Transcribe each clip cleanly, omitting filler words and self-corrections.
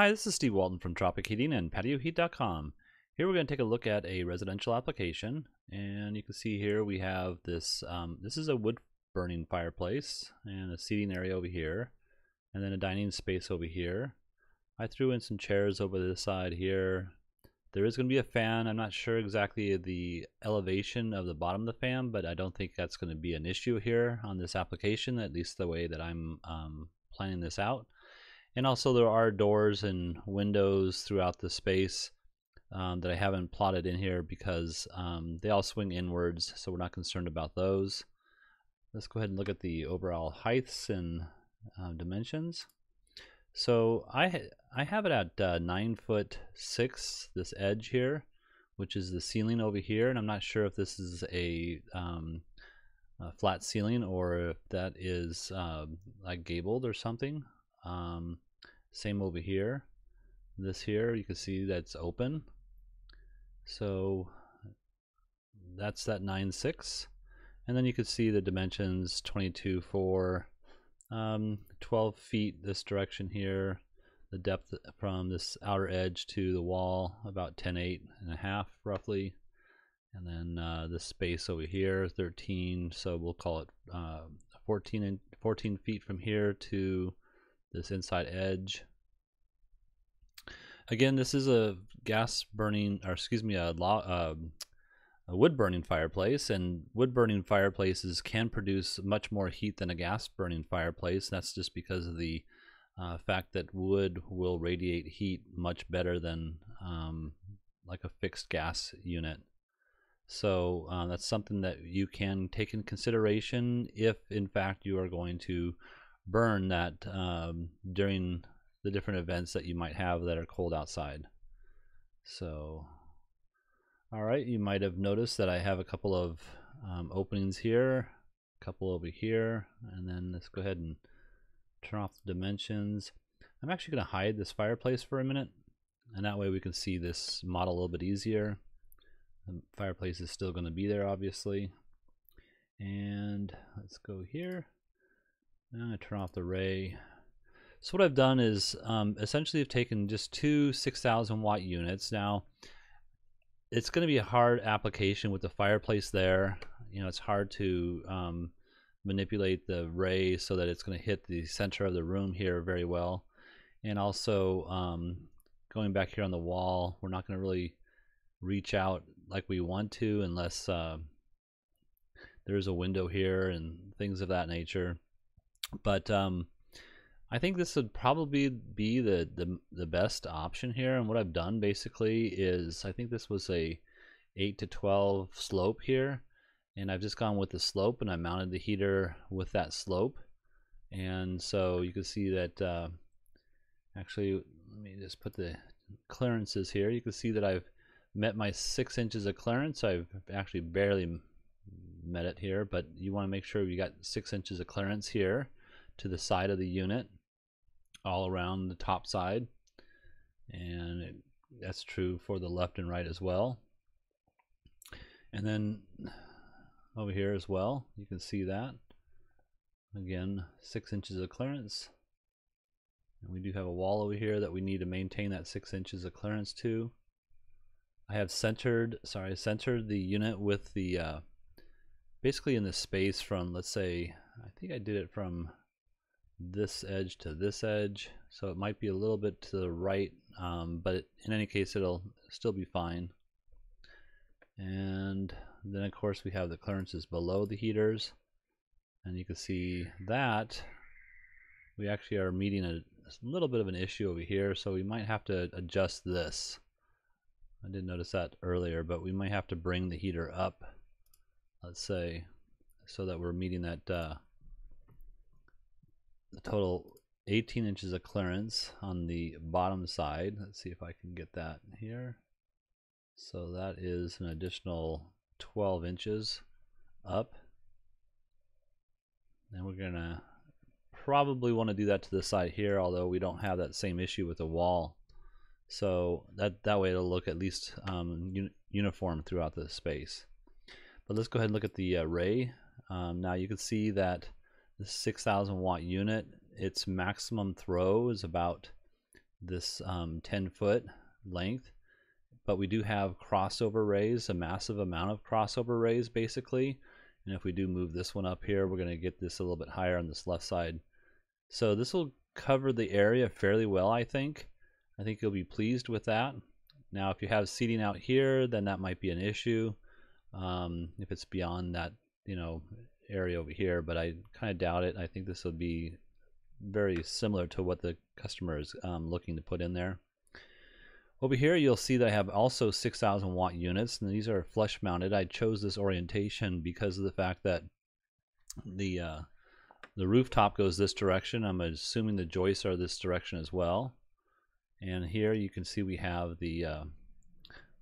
Hi, this is Steve Walton from Tropic Heating and PatioHeat.com. Here we're going to take a look at a residential application, and you can see here we have this, this is a wood burning fireplace and a seating area over here, and then a dining space over here. I threw in some chairs over this side here. There is going to be a fan. I'm not sure exactly the elevation of the bottom of the fan, but I don't think that's going to be an issue here on this application, at least the way that I'm planning this out. And also there are doors and windows throughout the space that I haven't plotted in here because they all swing inwards, so we're not concerned about those. Let's go ahead and look at the overall heights and dimensions. So I have it at 9'6", this edge here, which is the ceiling over here, and I'm not sure if this is a flat ceiling or if that is like gabled or something. Same over here. This here, you can see that's open. So that's that 9'6", and then you can see the dimensions 22'4", 12 feet this direction here. The depth from this outer edge to the wall about 10.5 roughly, and then this space over here 13. So we'll call it 14 feet from here to this inside edge. Again, this is a gas burning, or excuse me, a wood burning fireplace, and wood burning fireplaces can produce much more heat than a gas burning fireplace. That's just because of the fact that wood will radiate heat much better than like a fixed gas unit. So that's something that you can take in consideration if in fact you are going to burn that during the different events that you might have that are cold outside. So, all right, you might have noticed that I have a couple of openings here, a couple over here, and then let's go ahead and turn off the dimensions. I'm actually going to hide this fireplace for a minute, and that way we can see this model a little bit easier. The fireplace is still going to be there, obviously. And let's go here. I'm going to turn off the ray. So what I've done is essentially I've taken just two 6,000 watt units. Now it's going to be a hard application with the fireplace there. You know, it's hard to manipulate the ray so that it's going to hit the center of the room here very well. And also going back here on the wall, we're not going to really reach out like we want to unless there's a window here and things of that nature. But I think this would probably be the best option here. And what I've done basically is, I think this was a 8 to 12 slope here, and I've just gone with the slope and I mounted the heater with that slope. And so you can see that actually, let me just put the clearances here. You can see that I've met my 6 inches of clearance. I've actually barely met it here, but you want to make sure you got 6 inches of clearance here to the side of the unit, all around the top side, and that's true for the left and right as well, and then over here as well. You can see that again, 6 inches of clearance, and we do have a wall over here that we need to maintain that 6 inches of clearance to. I have centered the unit with the basically in the space from, let's say, I think I did it from this edge to this edge, so it might be a little bit to the right, but in any case it'll still be fine. And then of course we have the clearances below the heaters, and you can see that we actually are meeting a little bit of an issue over here, so we might have to adjust this. I didn't notice that earlier, but we might have to bring the heater up, let's say, so that we're meeting that the total 18 inches of clearance on the bottom side. Let's see if I can get that here. So that is an additional 12 inches up. And we're gonna probably want to do that to the side here, although we don't have that same issue with the wall. So that way it'll look at least uniform throughout the space. But let's go ahead and look at the ray. Now you can see that the 6,000 watt unit, its maximum throw is about this 10-foot length, but we do have crossover rays, a massive amount of crossover rays basically. And if we do move this one up here, we're going to get this a little bit higher on this left side. So this will cover the area fairly well, I think. I think you'll be pleased with that. Now, if you have seating out here, then that might be an issue if it's beyond that, you know, area over here, but I kind of doubt it. I think this will be very similar to what the customer is looking to put in there. Over here, you'll see that I have also 6,000 watt units, and these are flush mounted. I chose this orientation because of the fact that the rooftop goes this direction. I'm assuming the joists are this direction as well. And here you can see we have the,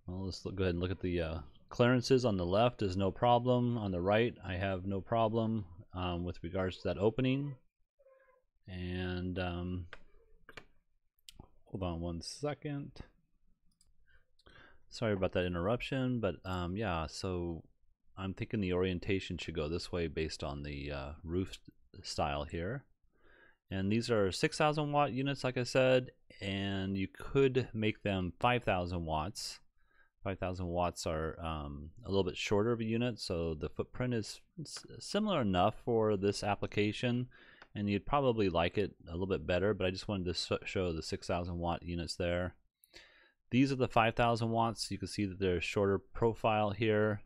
well, let's go ahead and look at the clearances. On the left is no problem. On the right, I have no problem with regards to that opening. And hold on one second. Sorry about that interruption, but yeah, so I'm thinking the orientation should go this way based on the roof style here. And these are 6,000 watt units, like I said, and you could make them 5,000 watts. 5,000 watts are a little bit shorter of a unit, so the footprint is similar enough for this application, and you'd probably like it a little bit better, but I just wanted to show the 6,000 watt units there. These are the 5,000 watts. You can see that they're shorter profile here.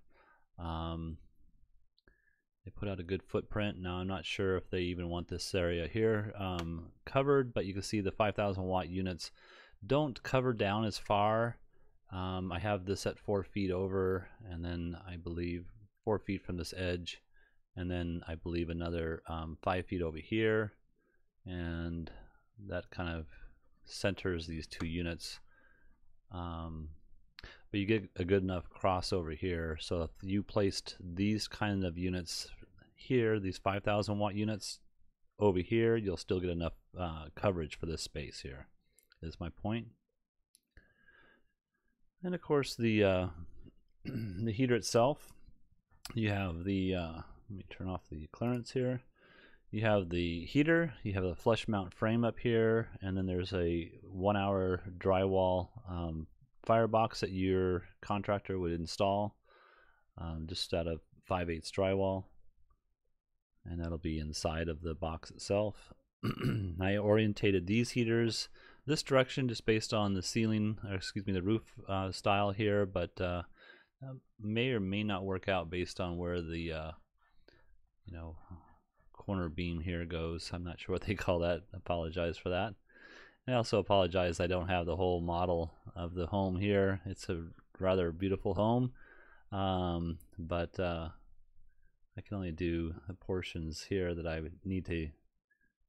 They put out a good footprint. Now I'm not sure if they even want this area here covered, but you can see the 5,000 watt units don't cover down as far. I have this at 4 feet over, and then I believe 4 feet from this edge, and then I believe another 5 feet over here, and that kind of centers these two units. But you get a good enough crossover here. So if you placed these kind of units here, these 5,000 watt units over here, you'll still get enough coverage for this space here, is my point. And of course the the heater itself, you have the let me turn off the clearance here. You have the heater, you have the flush mount frame up here, and then there's a 1 hour drywall firebox that your contractor would install just out of 5/8 drywall, and that'll be inside of the box itself. I orientated these heaters this direction just based on the ceiling, or excuse me, the roof style here, but may or may not work out based on where the you know, corner beam here goes. I'm not sure what they call that. I apologize for that. I also apologize, I don't have the whole model of the home here. It's a rather beautiful home, but I can only do the portions here that I would need to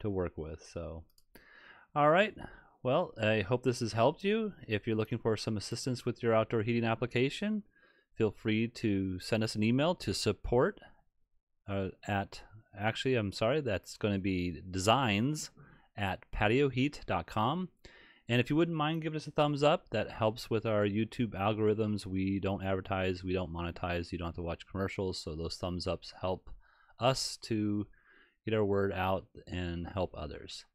work with. So, all right, well, I hope this has helped you. If you're looking for some assistance with your outdoor heating application, feel free to send us an email to support at, actually, I'm sorry, that's going to be designs at PatioHeat.com. And if you wouldn't mind giving us a thumbs up, that helps with our YouTube algorithms. We don't advertise, we don't monetize, you don't have to watch commercials, so those thumbs ups help us to get our word out and help others.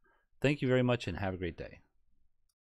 Thank you very much and have a great day.